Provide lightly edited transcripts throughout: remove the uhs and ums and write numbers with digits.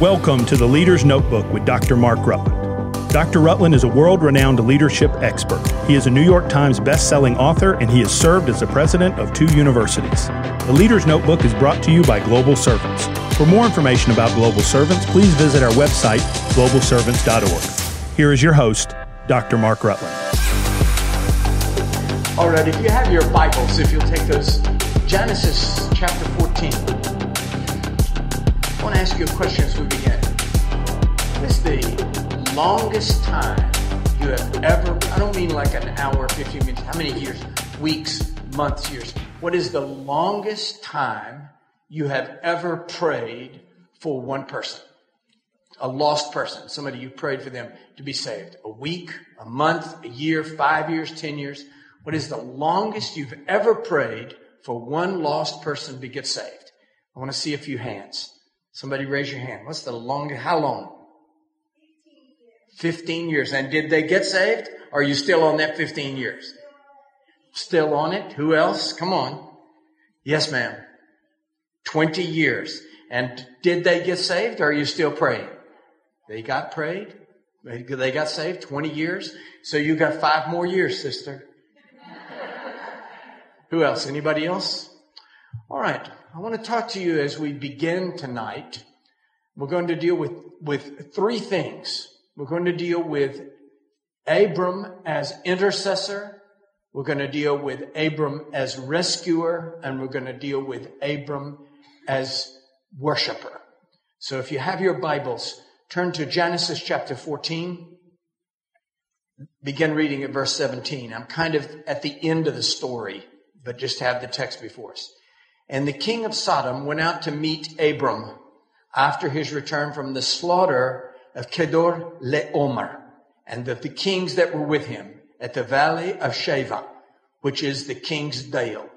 Welcome to the Leader's Notebook with Dr. Mark Rutland. Dr. Rutland is a world-renowned leadership expert. He is a New York Times best-selling author, and he has served as the president of 2 universities. The Leader's Notebook is brought to you by Global Servants. For more information about Global Servants, please visit our website, globalservants.org. Here is your host, Dr. Mark Rutland. All right, if you have your Bibles, if you'll take those, Genesis chapter 14. I want to ask you a question as we begin. What's the longest time you have ever, I don't mean like an hour, 15 minutes, how many years, weeks, months, years? What is the longest time you have ever prayed for one person? A lost person, somebody you prayed for them to be saved. A week, a month, a year, 5 years, 10 years. What is the longest you've ever prayed for one lost person to get saved? I want to see a few hands. Somebody raise your hand. What's the longest? How long? 15 years. And did they get saved? Or are you still on that 15 years? Still on it? Who else? Come on. Yes, ma'am. 20 years. And did they get saved? Or are you still praying? They got prayed. They got saved. 20 years. So you got 5 more years, sister. Who else? Anybody else? All right. I want to talk to you as we begin tonight. We're going to deal with 3 things. We're going to deal with Abram as intercessor. We're going to deal with Abram as rescuer. And we're going to deal with Abram as worshiper. So if you have your Bibles, turn to Genesis chapter 14. Begin reading at verse 17. I'm kind of at the end of the story, but just have the text before us. And the king of Sodom went out to meet Abram after his return from the slaughter of Chedorlaomer and of the kings that were with him at the valley of Sheva, which is the king's dale.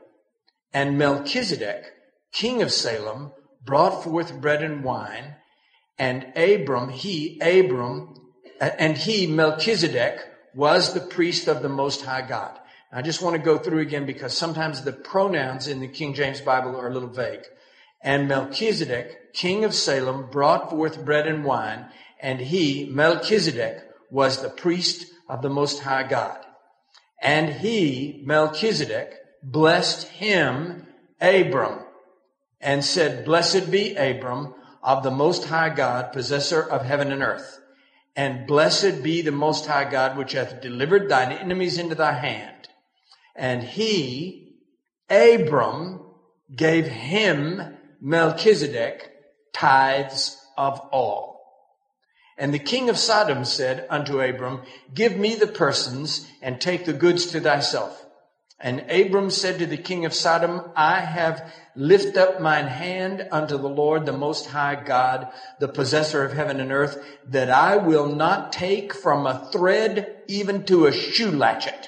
And Melchizedek, king of Salem, brought forth bread and wine, and Abram, Melchizedek, was the priest of the Most High God. I just want to go through again because sometimes the pronouns in the King James Bible are a little vague. And Melchizedek, king of Salem, brought forth bread and wine, and he, Melchizedek, was the priest of the Most High God. And he, Melchizedek, blessed him, Abram, and said, Blessed be Abram of the Most High God, possessor of heaven and earth. And blessed be the Most High God, which hath delivered thine enemies into thy hand. And he, Abram, gave him, Melchizedek, tithes of all. And the king of Sodom said unto Abram, Give me the persons, and take the goods to thyself. And Abram said to the king of Sodom, I have lifted up mine hand unto the Lord, the Most High God, the possessor of heaven and earth, that I will not take from a thread even to a shoe latchet,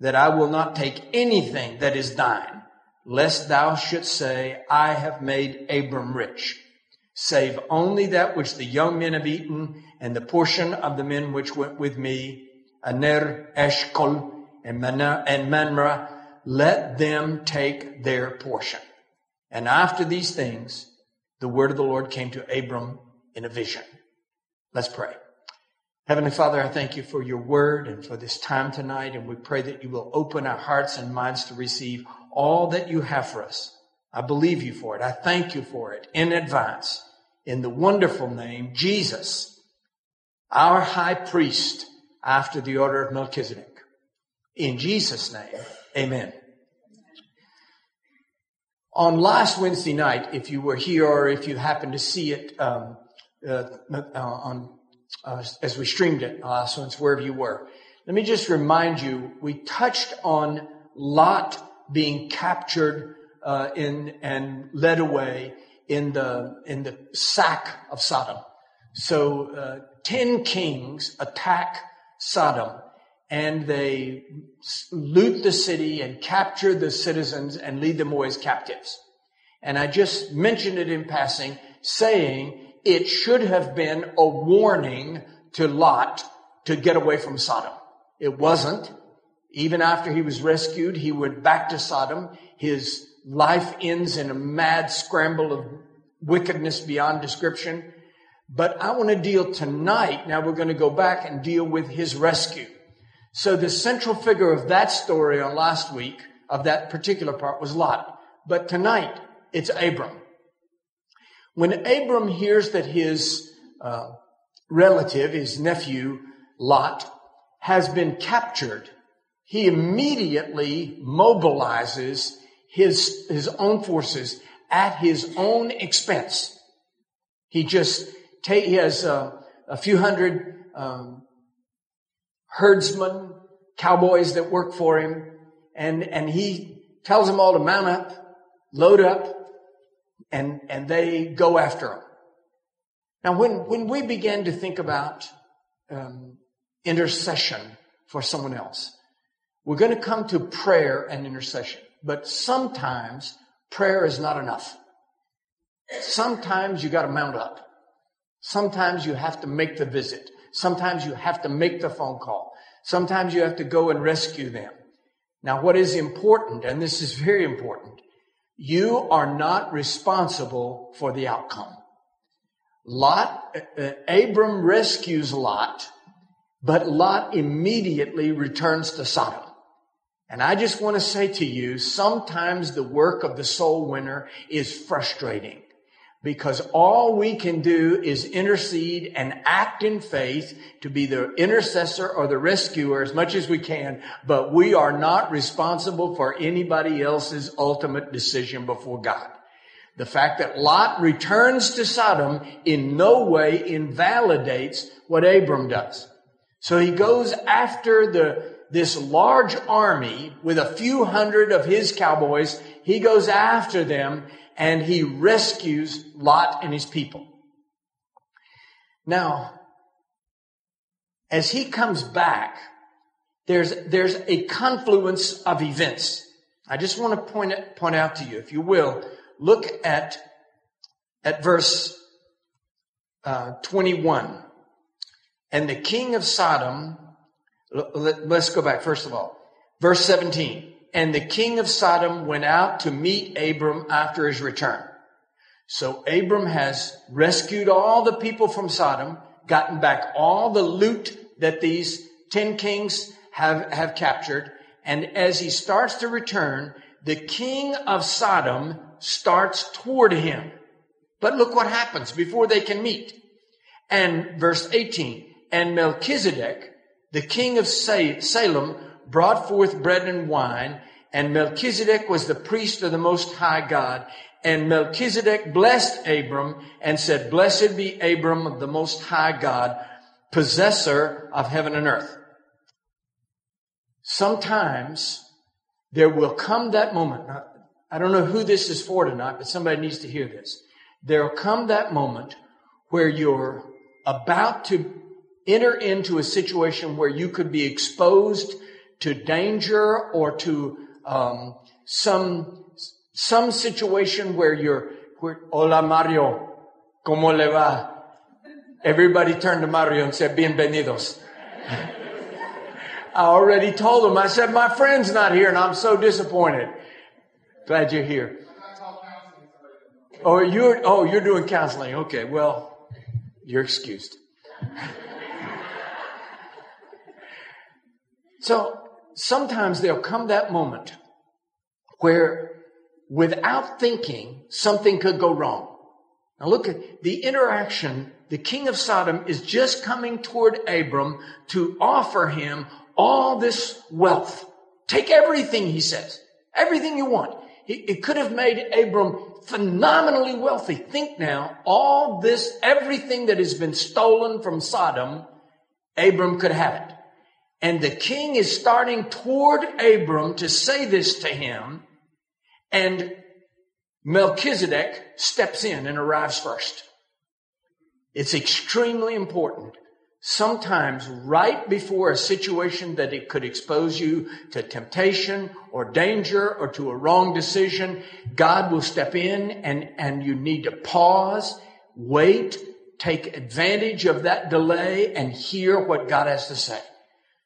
that I will not take anything that is thine, lest thou shouldst say, I have made Abram rich, save only that which the young men have eaten, and the portion of the men which went with me, Aner, Eshkol, and Manmra, let them take their portion. And after these things, the word of the Lord came to Abram in a vision. Let's pray. Heavenly Father, I thank you for your word and for this time tonight, and we pray that you will open our hearts and minds to receive all that you have for us. I believe you for it. I thank you for it in advance. In the wonderful name, Jesus, our high priest, after the order of Melchizedek. In Jesus' name, amen. On last Wednesday night, if you were here or if you happened to see it as we streamed it last Wednesday, wherever you were, let me just remind you, we touched on Lot being captured in and led away in the sack of Sodom. So 10 kings attack Sodom. And they loot the city and capture the citizens and lead them away as captives. And I just mentioned it in passing, saying it should have been a warning to Lot to get away from Sodom. It wasn't. Even after he was rescued, he went back to Sodom. His life ends in a mad scramble of wickedness beyond description. But I want to deal tonight. Now we're going to go back and deal with his rescue. So the central figure of that story on last week, of that particular part, was Lot. But tonight, it's Abram. When Abram hears that his relative, his nephew, Lot, has been captured, he immediately mobilizes his own forces at his own expense. He just he has a few hundred herdsmen, cowboys that work for him, and he tells them all to mount up, load up, and they go after him. Now, when we begin to think about intercession for someone else, we're going to come to prayer and intercession. But sometimes prayer is not enough. Sometimes you got to mount up. Sometimes you have to make the visit. Sometimes you have to make the phone call. Sometimes you have to go and rescue them. Now, what is important, and this is very important, you are not responsible for the outcome. Abram rescues Lot, but Lot immediately returns to Sodom. And I just want to say to you, sometimes the work of the soul winner is frustrating because all we can do is intercede and act in faith to be the intercessor or the rescuer as much as we can, but we are not responsible for anybody else's ultimate decision before God. The fact that Lot returns to Sodom in no way invalidates what Abram does. So he goes after this large army with a few hundred of his cowboys. He goes after them and he rescues Lot and his people. Now, as he comes back, there's a confluence of events. I just want to point out to you, if you will, look at verse 21. And the king of Sodom... Let's go back, first of all. Verse 17. And the king of Sodom went out to meet Abram after his return. So Abram has rescued all the people from Sodom, gotten back all the loot that these 10 kings have captured. And as he starts to return, the king of Sodom starts toward him. But look what happens before they can meet. And verse 18. And Melchizedek, the king of Salem, brought forth bread and wine, and Melchizedek was the priest of the Most High God. And Melchizedek blessed Abram and said, Blessed be Abram of the Most High God, possessor of heaven and earth. Sometimes there will come that moment. Now, I don't know who this is for tonight, but somebody needs to hear this. There will come that moment where you're about to enter into a situation where you could be exposed to danger or to some situation where hola Mario, ¿cómo le va? Everybody turned to Mario and said, bienvenidos. I already told him, I said, my friend's not here and I'm so disappointed. Glad you're here. You're doing counseling. Okay, well, you're excused. So sometimes there'll come that moment where without thinking, something could go wrong. Now look at the interaction. The king of Sodom is just coming toward Abram to offer him all this wealth. Take everything, he says. Everything you want. It could have made Abram phenomenally wealthy. Think now, all this, everything that has been stolen from Sodom, Abram could have it. And the king is starting toward Abram to say this to him. And Melchizedek steps in and arrives first. It's extremely important. Sometimes right before a situation that it could expose you to temptation or danger or to a wrong decision, God will step in and you need to pause, wait, take advantage of that delay and hear what God has to say.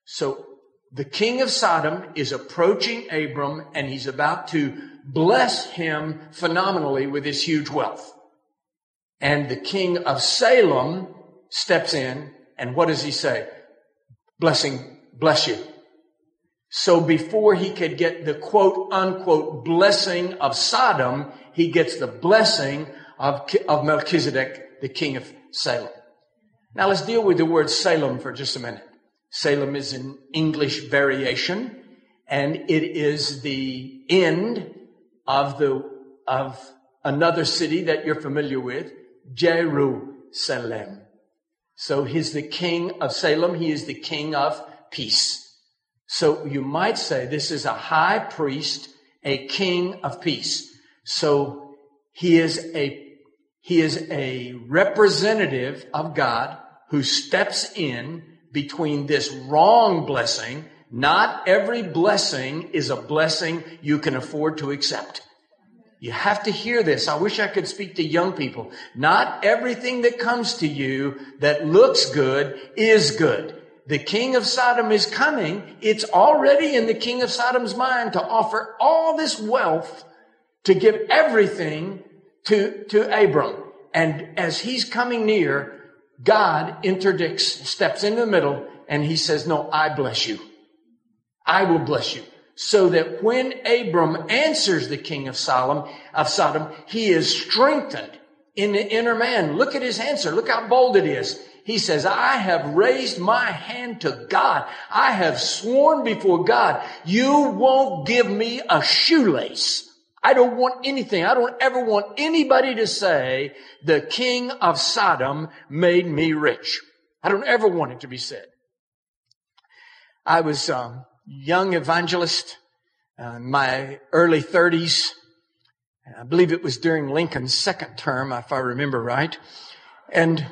So the king of Sodom is approaching Abram and he's about to bless him phenomenally with his huge wealth. And the king of Salem steps in. And what does he say? Bless you. So before he could get the quote unquote blessing of Sodom, he gets the blessing of Melchizedek, the king of Salem. Now let's deal with the word Salem for just a minute. Salem is an English variation, and it is the end of another city that you're familiar with, Jerusalem. So he's the king of Salem. He is the king of peace. So you might say this is a high priest, a king of peace. So he is a representative of God who steps in between this wrong blessing. Not every blessing is a blessing you can afford to accept. You have to hear this. I wish I could speak to young people. Not everything that comes to you that looks good is good. The king of Sodom is coming. It's already in the king of Sodom's mind to offer all this wealth, to give everything to Abram. And as he's coming near, God interdicts, steps into the middle, and he says, no, I bless you. I will bless you. So that when Abram answers the king of Sodom, he is strengthened in the inner man. Look at his answer. Look how bold it is. He says, I have raised my hand to God. I have sworn before God, you won't give me a shoelace. I don't want anything. I don't ever want anybody to say the king of Sodom made me rich. I don't ever want it to be said. I was young evangelist in my early 30s. I believe it was during Lincoln's second term, if I remember right. And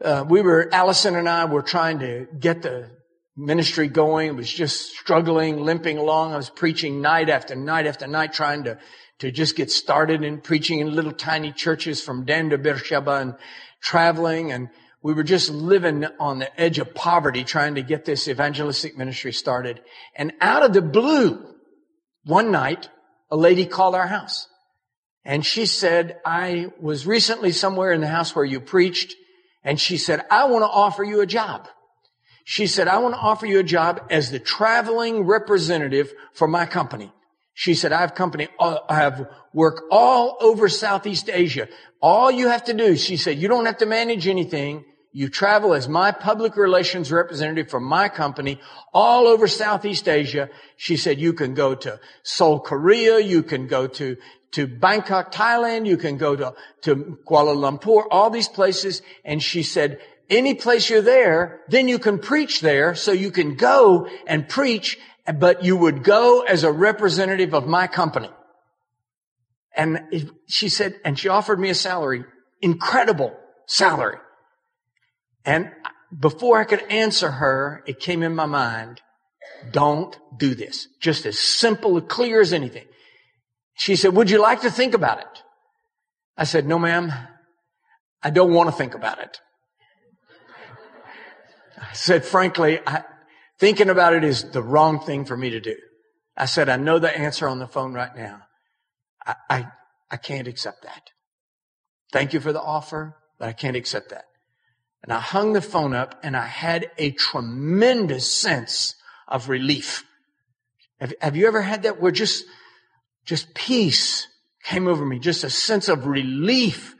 Allison and I were trying to get the ministry going. It was just struggling, limping along. I was preaching night after night after night, trying to just get started in preaching in little tiny churches from Dan to Beersheba and traveling, and we were just living on the edge of poverty trying to get this evangelistic ministry started. And out of the blue, one night, a lady called our house. And she said, I was recently somewhere in the house where you preached. And she said, I want to offer you a job. She said, I want to offer you a job as the traveling representative for my company. She said, I have work all over Southeast Asia. All you have to do, she said, you don't have to manage anything. You travel as my public relations representative for my company all over Southeast Asia. She said, you can go to Seoul, Korea. You can go to Bangkok, Thailand. You can go to Kuala Lumpur, all these places. And she said, any place you're there, then you can preach there. So you can go and preach, but you would go as a representative of my company. And she said, and she offered me a salary, incredible salary. And before I could answer her, it came in my mind, don't do this. Just as simple and clear as anything. She said, would you like to think about it? I said, no, ma'am, I don't want to think about it. I said, frankly, thinking about it is the wrong thing for me to do. I said, I know the answer on the phone right now. I can't accept that. Thank you for the offer, but I can't accept that. And I hung the phone up, and I had a tremendous sense of relief. Have you ever had that where just peace came over me, just a sense of relief?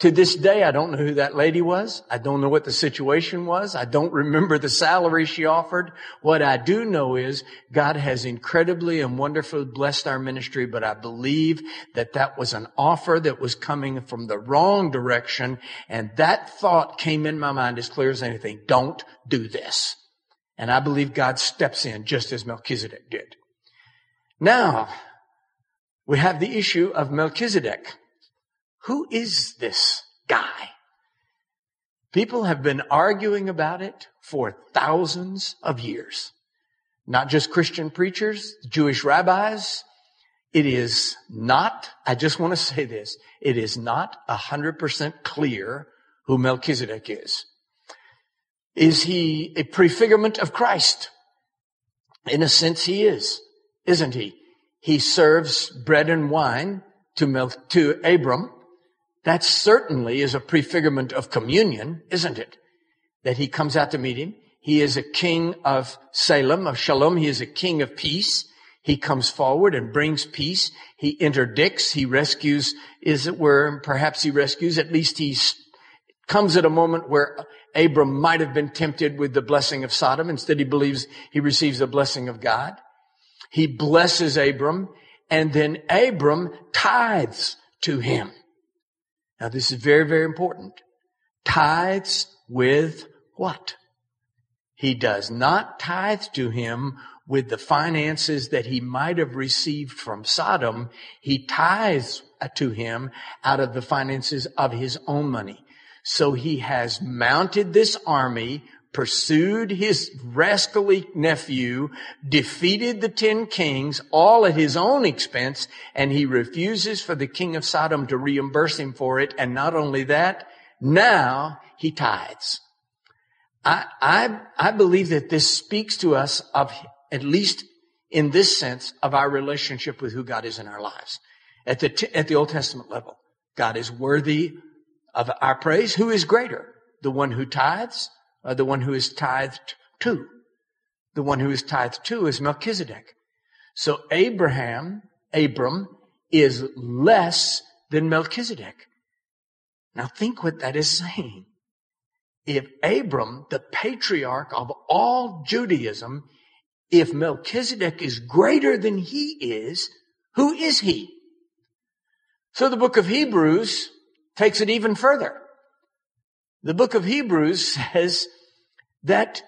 To this day, I don't know who that lady was. I don't know what the situation was. I don't remember the salary she offered. What I do know is God has incredibly and wonderfully blessed our ministry, but I believe that was an offer that was coming from the wrong direction, and that thought came in my mind as clear as anything. Don't do this. And I believe God steps in just as Melchizedek did. Now, we have the issue of Melchizedek. Who is this guy? People have been arguing about it for thousands of years. Not just Christian preachers, Jewish rabbis. It is not, I just want to say this, it is not 100% clear who Melchizedek is. Is he a prefigurement of Christ? In a sense, he is. Isn't he? He serves bread and wine to Abram That certainly is a prefigurement of communion, isn't it? That he comes out to meet him. He is a king of Salem, of Shalom. He is a king of peace. He comes forward and brings peace. He interdicts. He rescues, as it were, perhaps he rescues. At least he comes at a moment where Abram might have been tempted with the blessing of Sodom. Instead, he believes he receives the blessing of God. He blesses Abram, and then Abram tithes to him. Now, this is very, very important. Tithes with what? He does not tithe to him with the finances that he might have received from Sodom. He tithes to him out of the finances of his own money. So he has mounted this army, pursued his rascally nephew, defeated the 10 kings, all at his own expense, and he refuses for the king of Sodom to reimburse him for it. And not only that, now he tithes. I believe that this speaks to us of, at least in this sense, of our relationship with who God is in our lives. At the Old Testament level, God is worthy of our praise. Who is greater? The one who tithes, or the one who is tithed to? The one who is tithed to is Melchizedek. So Abram is less than Melchizedek. Now think what that is saying. If Abram, the patriarch of all Judaism, if Melchizedek is greater than he is, who is he? So the book of Hebrews takes it even further. The book of Hebrews says that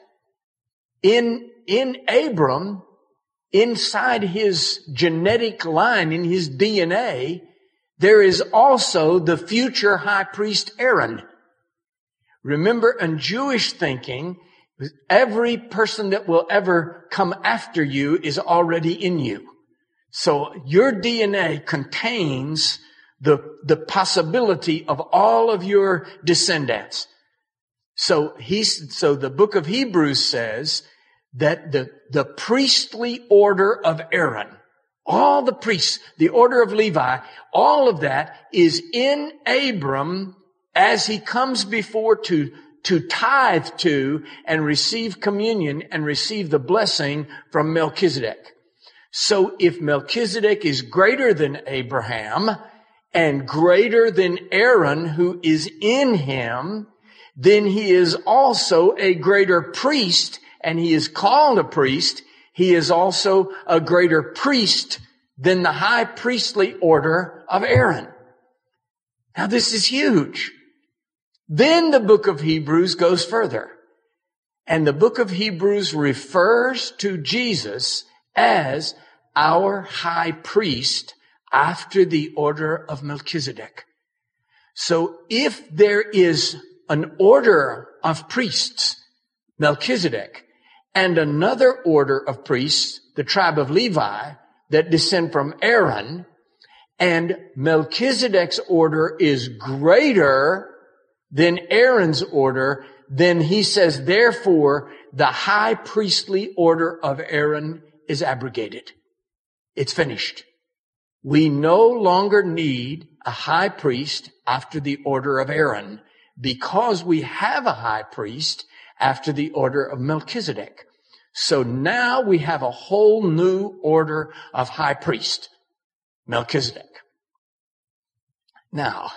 in Abram, inside his genetic line, in his DNA, there is also the future high priest Aaron. Remember, in Jewish thinking, every person that will ever come after you is already in you. So your DNA contains the possibility of all of your descendants. So the book of Hebrews says that the priestly order of Aaron, all the priests, the order of Levi, all of that is in Abram as he comes before to tithe to and receive communion and receive the blessing from Melchizedek. So if Melchizedek is greater than Abraham and greater than Aaron, who is in him, then he is also a greater priest, and he is called a priest. He is also a greater priest than the high priestly order of Aaron. Now, this is huge. Then the book of Hebrews goes further, and the book of Hebrews refers to Jesus as our high priest after the order of Melchizedek. So if there is an order of priests, Melchizedek, and another order of priests, the tribe of Levi, that descend from Aaron, and Melchizedek's order is greater than Aaron's order, then he says, therefore, the high priestly order of Aaron is abrogated. It's finished. We no longer need a high priest after the order of Aaron, because we have a high priest after the order of Melchizedek. So now we have a whole new order of high priest, Melchizedek. Now,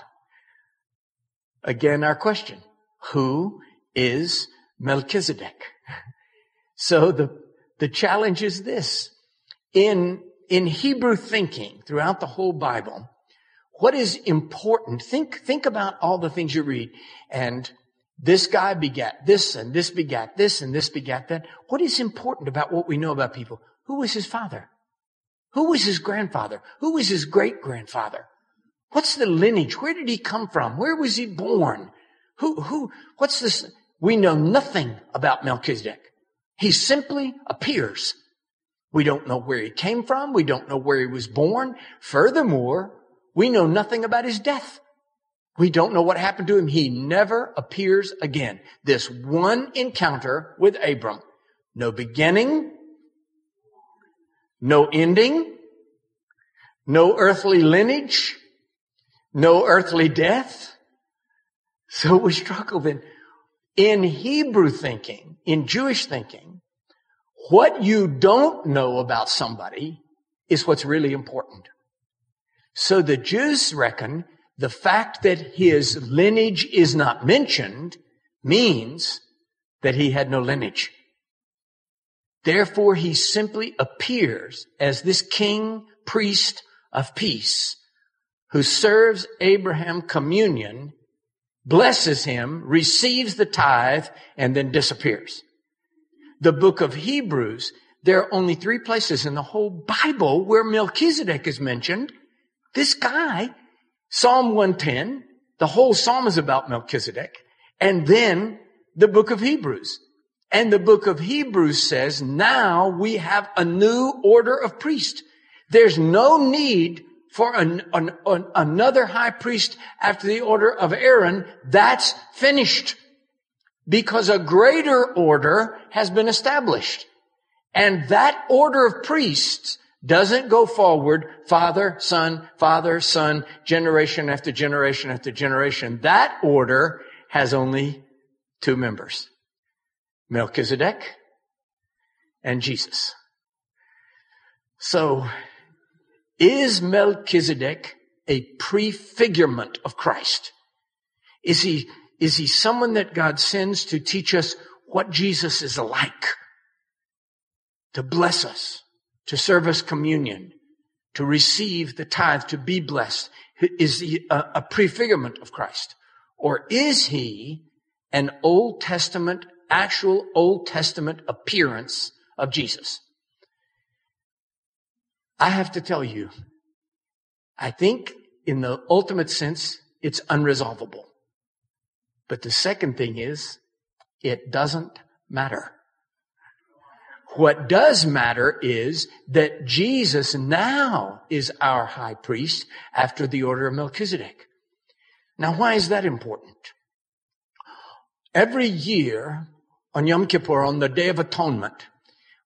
again, our question, who is Melchizedek? So the challenge is this. In Hebrew thinking throughout the whole Bible, what is important? Think about all the things you read. And this guy begat this, and this begat this, and this begat that. What is important about what we know about people? Who was his father? Who was his grandfather? Who was his great-grandfather? What's the lineage? Where did he come from? Where was he born? What's this? We know nothing about Melchizedek. He simply appears. We don't know where he came from. We don't know where he was born. Furthermore, we know nothing about his death. We don't know what happened to him. He never appears again. This one encounter with Abram. No beginning. No ending. No earthly lineage. no earthly death. So we struggle then. In Hebrew thinking, in Jewish thinking, what you don't know about somebody is what's really important. So the Jews reckon the fact that his lineage is not mentioned means that he had no lineage. Therefore, he simply appears as this king, priest of peace, who serves Abraham communion, blesses him, receives the tithe, and then disappears. The book of Hebrews, there are only three places in the whole Bible where Melchizedek is mentioned. This guy, Psalm 110, the whole psalm is about Melchizedek, and then the book of Hebrews. And the book of Hebrews says, now we have a new order of priest. There's no need for another high priest after the order of Aaron. That's finished, because a greater order has been established. And that order of priests doesn't go forward, father, son, generation after generation after generation. That order has only two members: Melchizedek and Jesus. So, is Melchizedek a prefigurement of Christ? Is he someone that God sends to teach us what Jesus is like? To bless us, to serve us communion, to receive the tithe, to be blessed. Is he a prefigurement of Christ? Or is he an Old Testament, actual Old Testament appearance of Jesus? I have to tell you, I think in the ultimate sense, it's unresolvable. But the second thing is, it doesn't matter. What does matter is that Jesus now is our high priest after the order of Melchizedek. Now, why is that important? Every year on Yom Kippur, on the Day of Atonement,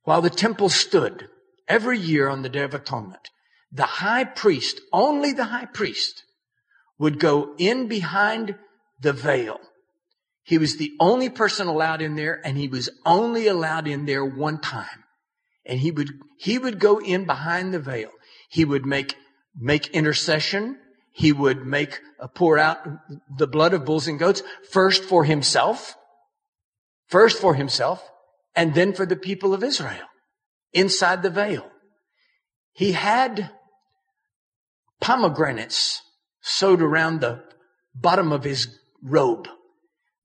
while the temple stood, every year on the Day of Atonement, the high priest, only the high priest, would go in behind the veil. He was the only person allowed in there, and he was only allowed in there one time. And he would go in behind the veil. He would make intercession. He would pour out the blood of bulls and goats, first for himself, and then for the people of Israel. Inside the veil, he had pomegranates sewed around the bottom of his robe.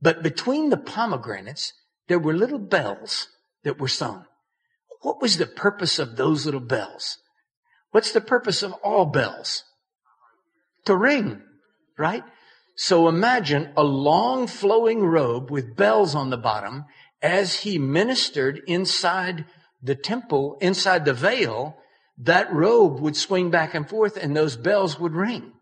But between the pomegranates, there were little bells that were sewn. What was the purpose of those little bells? What's the purpose of all bells? To ring, right? So imagine a long flowing robe with bells on the bottom as he ministered inside the temple, inside the veil. That robe would swing back and forth and those bells would ring.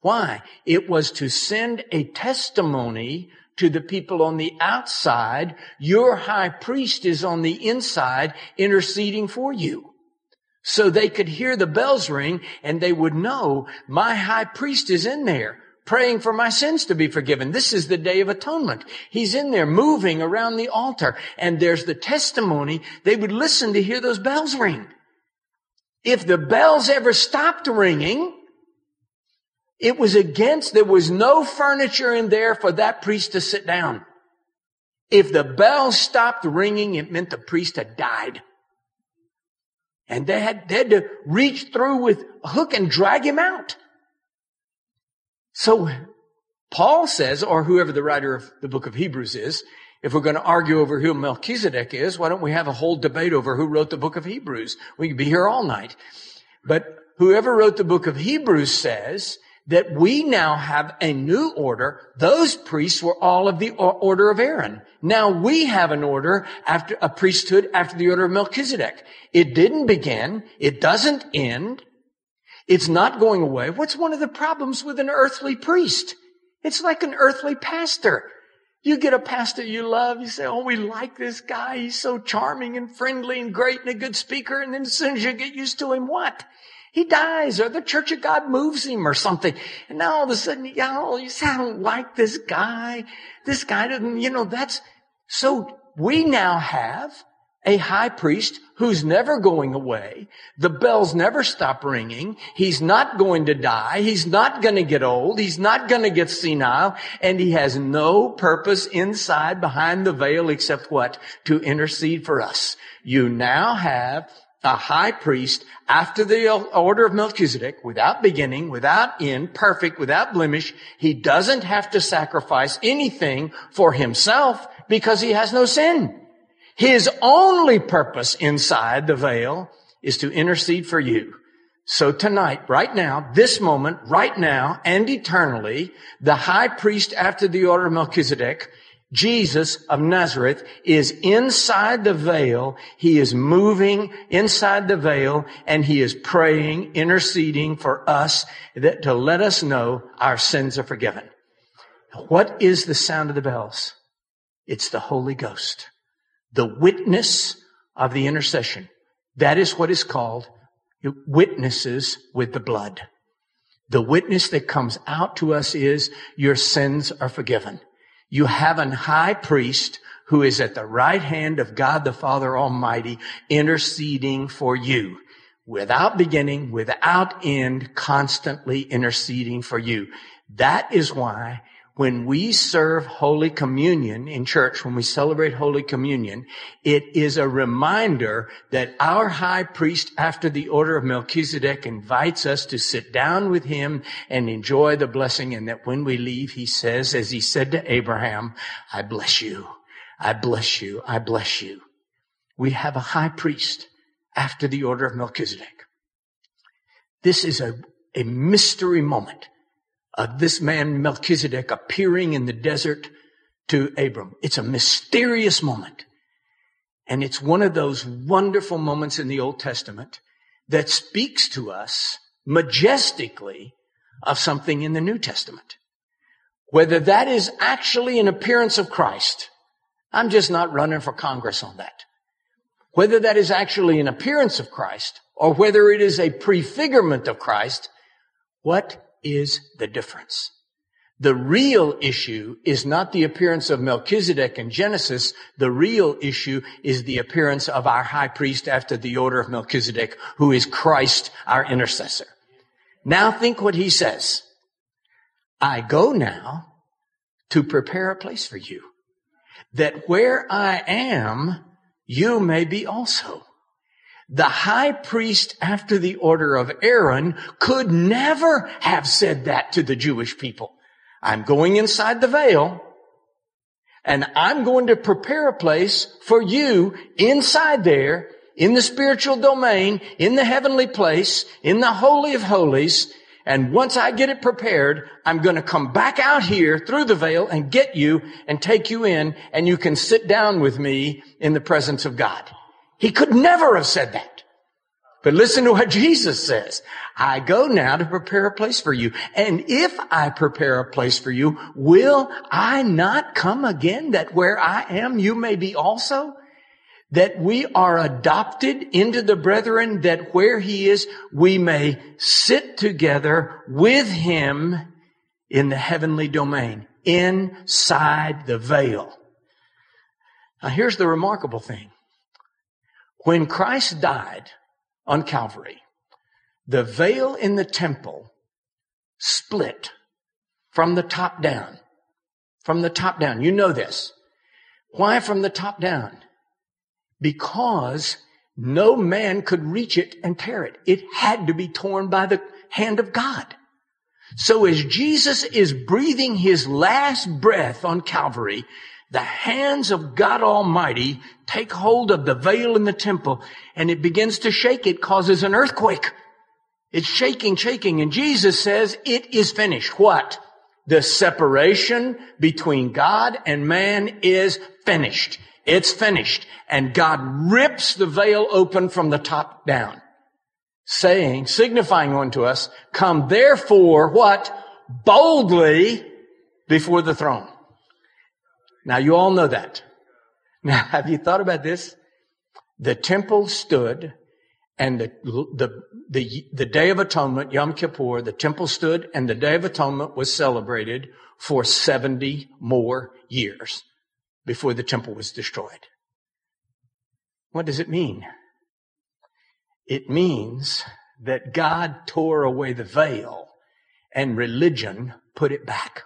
Why? It was to send a testimony to the people on the outside. Your high priest is on the inside interceding for you. So they could hear the bells ring and they would know, my high priest is in there, praying for my sins to be forgiven. This is the Day of Atonement. He's in there moving around the altar. And there's the testimony. They would listen to hear those bells ring. If the bells ever stopped ringing, it was against, there was no furniture in there for that priest to sit down. If the bells stopped ringing, it meant the priest had died. And they had to reach through with a hook and drag him out. So Paul says, or whoever the writer of the book of Hebrews is, if we're going to argue over who Melchizedek is, why don't we have a whole debate over who wrote the book of Hebrews? We could be here all night. But whoever wrote the book of Hebrews says that we now have a new order. Those priests were all of the order of Aaron. Now we have an order after a priesthood after the order of Melchizedek. It didn't begin. It doesn't end. It's not going away. What's one of the problems with an earthly priest? It's like an earthly pastor. You get a pastor you love. You say, oh, we like this guy. He's so charming and friendly and great and a good speaker. And then as soon as you get used to him, what? He dies, or the Church of God moves him or something. And now all of a sudden, you sound like this guy. This guy doesn't, that's... So we now have a high priest who's never going away. The bells never stop ringing. He's not going to die. He's not going to get old. He's not going to get senile. And he has no purpose inside behind the veil except what? To intercede for us. You now have a high priest after the order of Melchizedek, without beginning, without end, perfect, without blemish. He doesn't have to sacrifice anything for himself because he has no sin. His only purpose inside the veil is to intercede for you. So tonight, right now, this moment, right now, and eternally, the high priest after the order of Melchizedek, Jesus of Nazareth, is inside the veil. He is moving inside the veil, and he is praying, interceding for us that to let us know our sins are forgiven. What is the sound of the bells? It's the Holy Ghost, the witness of the intercession. That is what is called witnesses with the blood. The witness that comes out to us is your sins are forgiven. You have an high priest who is at the right hand of God the Father Almighty interceding for you. Without beginning, without end, constantly interceding for you. That is why when we serve Holy Communion in church, when we celebrate Holy Communion, it is a reminder that our high priest after the order of Melchizedek invites us to sit down with him and enjoy the blessing. And that when we leave, he says, as he said to Abraham, I bless you. I bless you. I bless you. We have a high priest after the order of Melchizedek. This is a mystery moment of this man Melchizedek appearing in the desert to Abram. It's a mysterious moment. And it's one of those wonderful moments in the Old Testament that speaks to us majestically of something in the New Testament. Whether that is actually an appearance of Christ, I'm just not running for Congress on that. Whether that is actually an appearance of Christ or whether it is a prefigurement of Christ, what is the difference? The real issue is not the appearance of Melchizedek in Genesis. The real issue is the appearance of our high priest after the order of Melchizedek, who is Christ, our intercessor. Now think what he says. I go now to prepare a place for you, that where I am, you may be also. The high priest after the order of Aaron could never have said that to the Jewish people. I'm going inside the veil, and I'm going to prepare a place for you inside there, in the spiritual domain, in the heavenly place, in the Holy of Holies. And once I get it prepared, I'm going to come back out here through the veil and get you and take you in, and you can sit down with me in the presence of God. He could never have said that. But listen to what Jesus says. I go now to prepare a place for you. And if I prepare a place for you, will I not come again, that where I am, you may be also? That we are adopted into the brethren, that where he is, we may sit together with him in the heavenly domain, inside the veil. Now, here's the remarkable thing. When Christ died on Calvary, the veil in the temple split from the top down. From the top down. You know this. Why from the top down? Because no man could reach it and tear it. It had to be torn by the hand of God. So as Jesus is breathing his last breath on Calvary, the hands of God Almighty take hold of the veil in the temple, and it begins to shake. It causes an earthquake. It's shaking. And Jesus says, it is finished. What? The separation between God and man is finished. It's finished. And God rips the veil open from the top down, saying, signifying unto us, come therefore, what? Boldly before the throne. Now, you all know that. Now, have you thought about this? The temple stood and the Day of Atonement, Yom Kippur, the temple stood and the Day of Atonement was celebrated for 70 more years before the temple was destroyed. What does it mean? It means that God tore away the veil and religion put it back.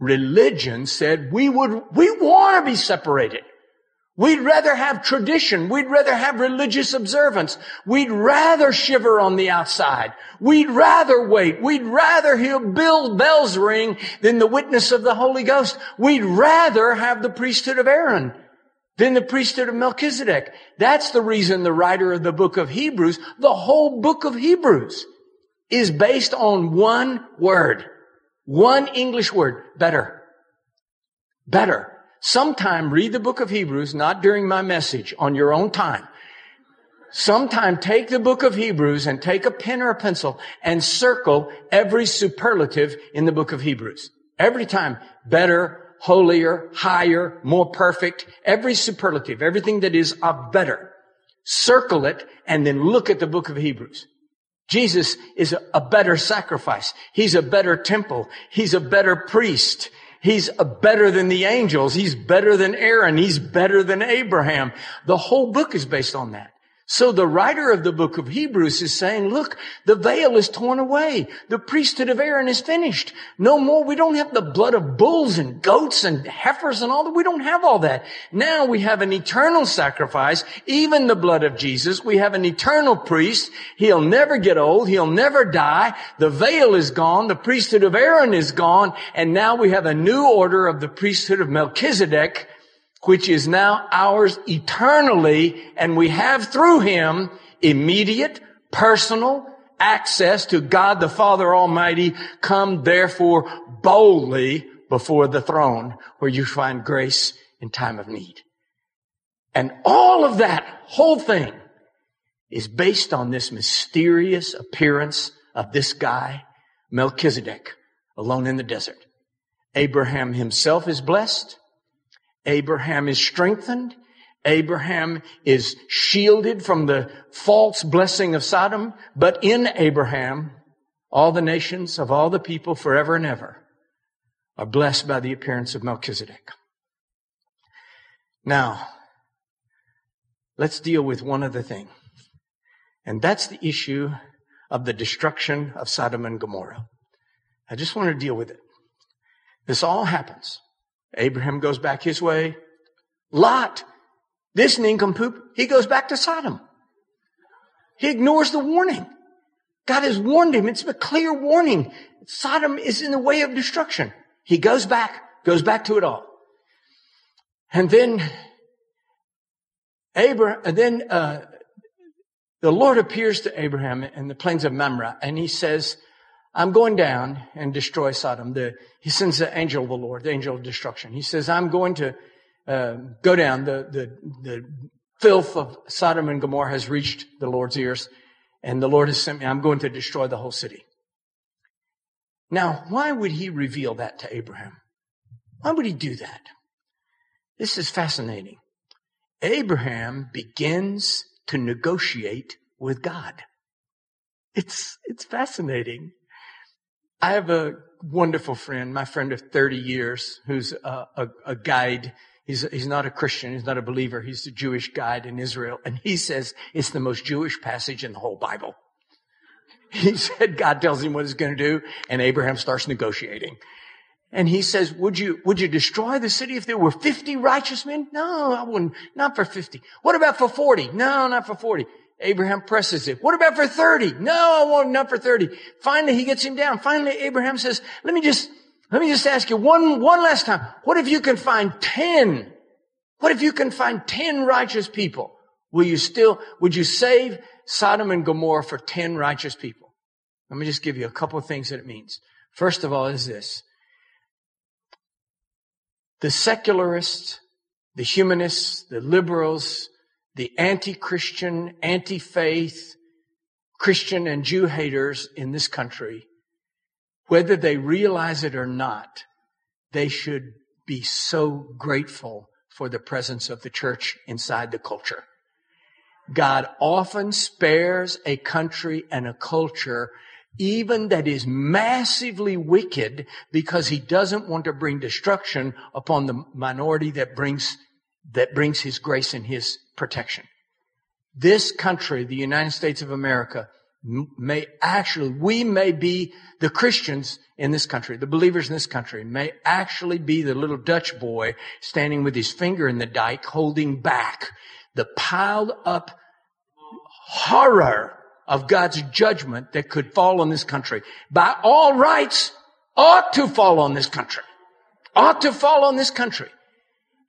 Religion said we want to be separated. We'd rather have tradition. We'd rather have religious observance. We'd rather shiver on the outside. We'd rather wait. We'd rather hear bells ring than the witness of the Holy Ghost. We'd rather have the priesthood of Aaron than the priesthood of Melchizedek. That's the reason the writer of the book of Hebrews, the whole book of Hebrews, is based on one word, one English word, better. Better. Sometime read the book of Hebrews, not during my message, on your own time. Sometime take the book of Hebrews and take a pen or a pencil and circle every superlative in the book of Hebrews. Every time, better, holier, higher, more perfect, every superlative, everything that is of better. Circle it and then look at the book of Hebrews. Jesus is a better sacrifice. He's a better temple. He's a better priest. He's better than the angels. He's better than Aaron. He's better than Abraham. The whole book is based on that. So the writer of the book of Hebrews is saying, look, the veil is torn away. The priesthood of Aaron is finished. No more. We don't have the blood of bulls and goats and heifers and all that. We don't have all that. Now we have an eternal sacrifice, even the blood of Jesus. We have an eternal priest. He'll never get old. He'll never die. The veil is gone. The priesthood of Aaron is gone. And now we have a new order of the priesthood of Melchizedek, which is now ours eternally, and we have through him immediate, personal access to God the Father Almighty. Come therefore boldly before the throne where you find grace in time of need. And all of that whole thing is based on this mysterious appearance of this guy, Melchizedek, alone in the desert. Abraham himself is blessed. Abraham is strengthened. Abraham is shielded from the false blessing of Sodom. But in Abraham, all the nations of all the people forever and ever are blessed by the appearance of Melchizedek. Now, let's deal with one other thing. And that's the issue of the destruction of Sodom and Gomorrah. I just want to deal with it. This all happens. Abraham goes back his way. Lot, this nincompoop, he goes back to Sodom. He ignores the warning. God has warned him. It's a clear warning. Sodom is in the way of destruction. He goes back to it all. And then the Lord appears to Abraham in the plains of Manmra, and he says, I'm going down and destroy Sodom. He sends the angel of the Lord, the angel of destruction. He says, I'm going to go down. The filth of Sodom and Gomorrah has reached the Lord's ears, and the Lord has sent me. I'm going to destroy the whole city. Now, why would he reveal that to Abraham? Why would he do that? This is fascinating. Abraham begins to negotiate with God. It's fascinating. I have a wonderful friend, my friend of 30 years, who's a guide. He's not a Christian. He's not a believer. He's a Jewish guide in Israel. And he says it's the most Jewish passage in the whole Bible. He said God tells him what he's going to do, and Abraham starts negotiating. And he says, would you destroy the city if there were 50 righteous men? No, I wouldn't. Not for 50. What about for 40? No, not for 40. Abraham presses it. What about for 30? No, I want not for 30. Finally, he gets him down. Finally, Abraham says, let me just ask you one last time. What if you can find 10 righteous people? Would you save Sodom and Gomorrah for 10 righteous people? Let me just give you a couple of things that it means. First of all is this. The secularists, the humanists, the liberals, the anti-Christian, anti-faith, Christian and Jew haters in this country, whether they realize it or not, they should be so grateful for the presence of the church inside the culture. God often spares a country and a culture even that is massively wicked because he doesn't want to bring destruction upon the minority that brings his grace and his protection. This country, the United States of America, the Christians in this country, the believers in this country, may actually be the little Dutch boy standing with his finger in the dike holding back the piled up horror of God's judgment that could fall on this country. By all rights, ought to fall on this country.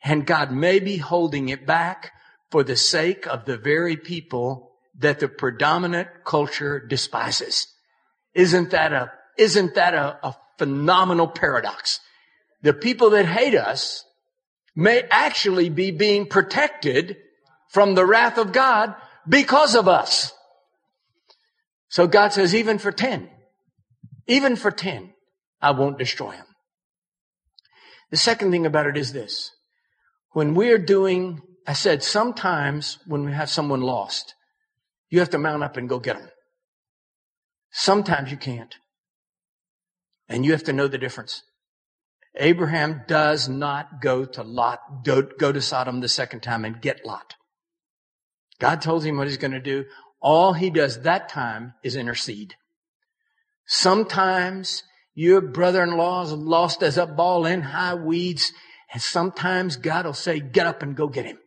And God may be holding it back for the sake of the very people that the predominant culture despises. Isn't that a phenomenal paradox? The people that hate us may actually be being protected from the wrath of God because of us. So God says, even for 10, I won't destroy them. The second thing about it is this. When we're doing, I said, sometimes when we have someone lost, you have to mount up and go get them. Sometimes you can't. And you have to know the difference. Abraham does not go to Lot, go to Sodom the second time and get Lot. God tells him what he's going to do. All he does that time is intercede. Sometimes your brother-in-law is lost as a ball in high weeds. And sometimes God will say, get up and go get him.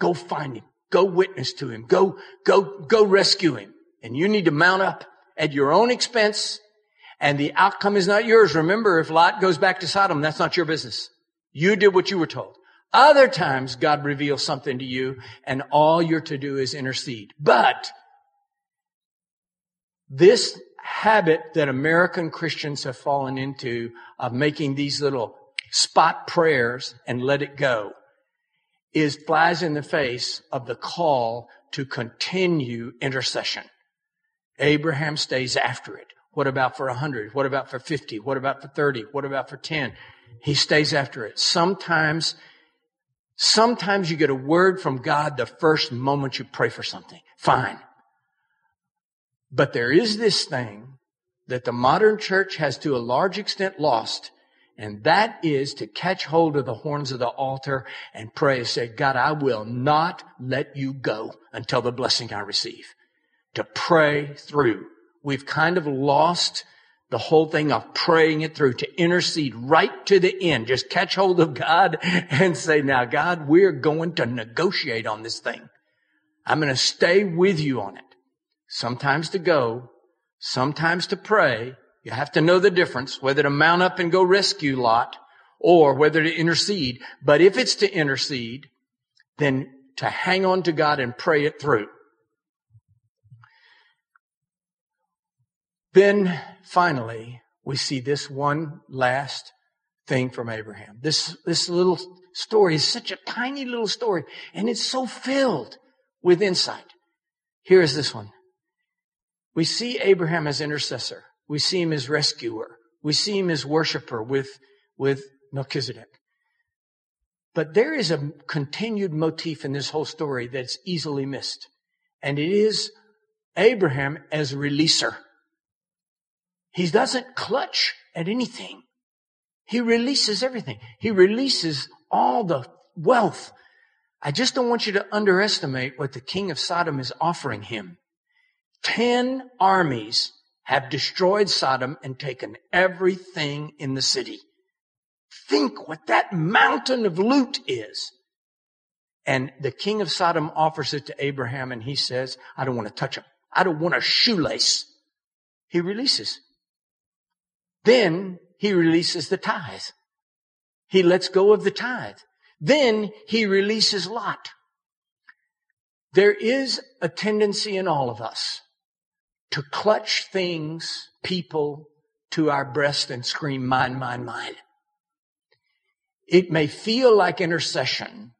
Go find him. Go witness to him. Go rescue him. And you need to mount up at your own expense. And the outcome is not yours. Remember, if Lot goes back to Sodom, that's not your business. You did what you were told. Other times God reveals something to you and all you're to do is intercede. But this habit that American Christians have fallen into of making these little spot prayers and let it go flies in the face of the call to continue intercession. Abraham stays after it. What about for 100? What about for 50? What about for 30? What about for 10? He stays after it. Sometimes you get a word from God the first moment you pray for something. Fine. But there is this thing that the modern church has to a large extent lost. And that is to catch hold of the horns of the altar and pray and say, God, I will not let you go until the blessing I receive. To pray through. We've kind of lost the whole thing of praying it through, to intercede right to the end. Just catch hold of God and say, now, God, we're going to negotiate on this thing. I'm going to stay with you on it. Sometimes to go, sometimes to pray. You have to know the difference, whether to mount up and go rescue Lot or whether to intercede. But if it's to intercede, then to hang on to God and pray it through. Then finally, we see this one last thing from Abraham. This little story is such a tiny little story, and it's so filled with insight. Here is this one. We see Abraham as intercessor. We see him as rescuer. We see him as worshiper with Melchizedek. But there is a continued motif in this whole story that's easily missed. And it is Abraham as releaser. He doesn't clutch at anything. He releases everything. He releases all the wealth. I just don't want you to underestimate what the king of Sodom is offering him. 10 armies have destroyed Sodom and taken everything in the city. Think what that mountain of loot is. And the king of Sodom offers it to Abraham and he says, I don't want to touch him. I don't want a shoelace. He releases. Then he releases the tithe. He lets go of the tithe. Then he releases Lot. There is a tendency in all of us to clutch things, people, to our breast and scream, mine, mine, mine. It may feel like intercession,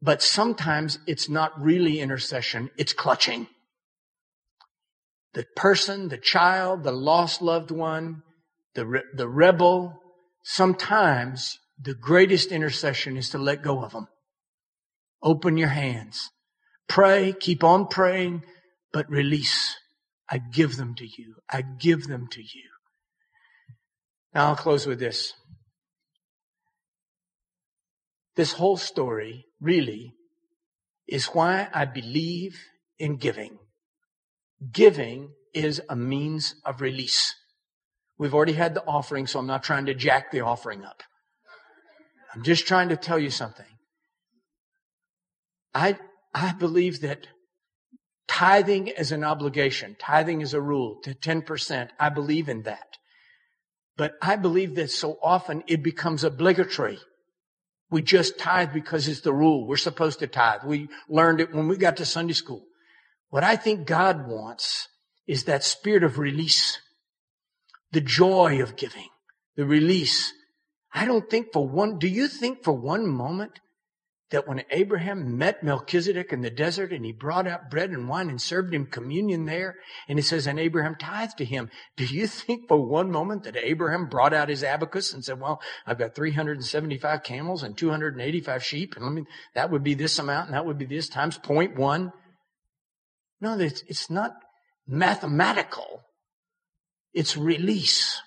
but sometimes it's not really intercession, it's clutching. The person, the child, the lost loved one, the rebel, sometimes the greatest intercession is to let go of them. Open your hands. Pray, keep on praying, but release. I give them to you. I give them to you. Now I'll close with this. This whole story really is why I believe in giving. Giving is a means of release. We've already had the offering, so I'm not trying to jack the offering up. I'm just trying to tell you something. I believe that tithing is an obligation. Tithing is a rule to 10%. I believe in that. But I believe that so often it becomes obligatory. We just tithe because it's the rule. We're supposed to tithe. We learned it when we got to Sunday school. What I think God wants is that spirit of release, the joy of giving, the release. I don't think for one, do you think for one moment that when Abraham met Melchizedek in the desert and he brought out bread and wine and served him communion there, and it says, and Abraham tithed to him. Do you think for one moment that Abraham brought out his abacus and said, well, I've got 375 camels and 285 sheep, and that would be this amount, and that would be this times 0.1? No, it's not mathematical. It's release.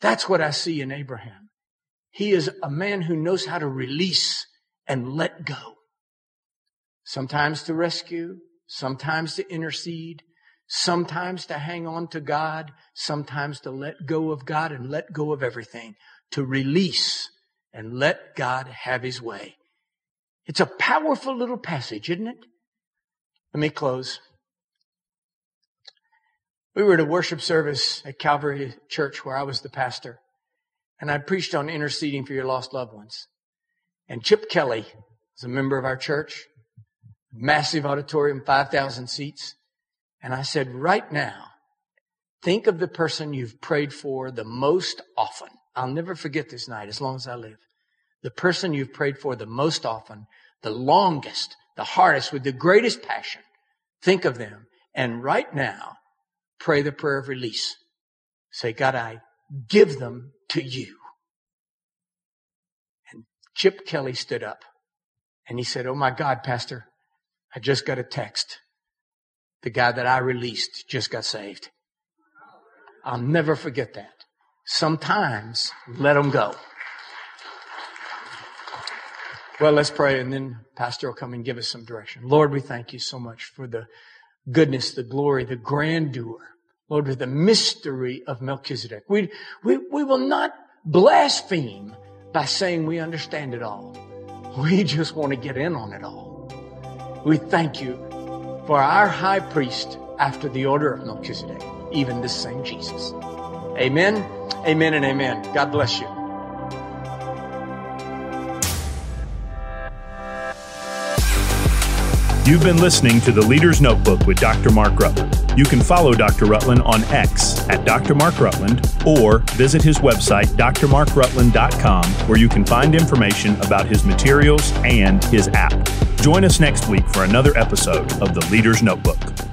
That's what I see in Abraham. He is a man who knows how to release and let go. Sometimes to rescue, sometimes to intercede, sometimes to hang on to God, sometimes to let go of God and let go of everything, to release and let God have his way. It's a powerful little passage, isn't it? Let me close. We were at a worship service at Calvary Church where I was the pastor, and I preached on interceding for your lost loved ones. And Chip Kelly is a member of our church, massive auditorium, 5,000 seats. And I said, right now, think of the person you've prayed for the most often. I'll never forget this night as long as I live. The person you've prayed for the most often, the longest, the hardest, with the greatest passion. Think of them. And right now, pray the prayer of release. Say, God, I give them to you. Chip Kelly stood up and he said, oh my God, Pastor, I just got a text. The guy that I released just got saved. I'll never forget that. Sometimes let them go. Well, let's pray and then Pastor will come and give us some direction. Lord, we thank you so much for the goodness, the glory, the grandeur. Lord, for the mystery of Melchizedek. We will not blaspheme by saying we understand it all. We just want to get in on it all. We thank you for our high priest after the order of Melchizedek, even this same Jesus. Amen, amen, and amen. God bless you. You've been listening to The Leader's Notebook with Dr. Mark Rutland. You can follow Dr. Rutland on X at Dr. Mark Rutland or visit his website, drmarkrutland.com, where you can find information about his materials and his app. Join us next week for another episode of The Leader's Notebook.